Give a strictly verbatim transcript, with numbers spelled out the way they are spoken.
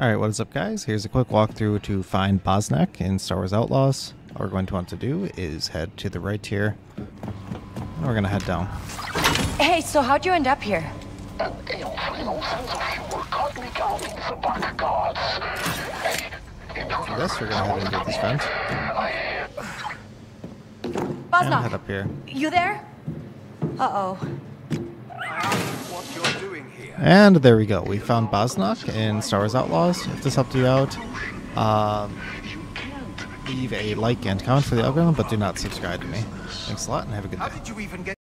Alright, what is up guys? Here's a quick walkthrough to find Bosnac in Star Wars Outlaws. All we're going to want to do is head to the right here. And we're going to head down. Hey, so how'd you end up here? An infernal sense of humor caught me down in the back gods. Hey, intruder. Yes, we're going to head into this fence. Bosnac, head up here. You there? Uh-oh. And there we go. We found Bosnac in Star Wars Outlaws. If this helped you out, uh, leave a like and comment for the algorithm, but do not subscribe to me. Thanks a lot and have a good day.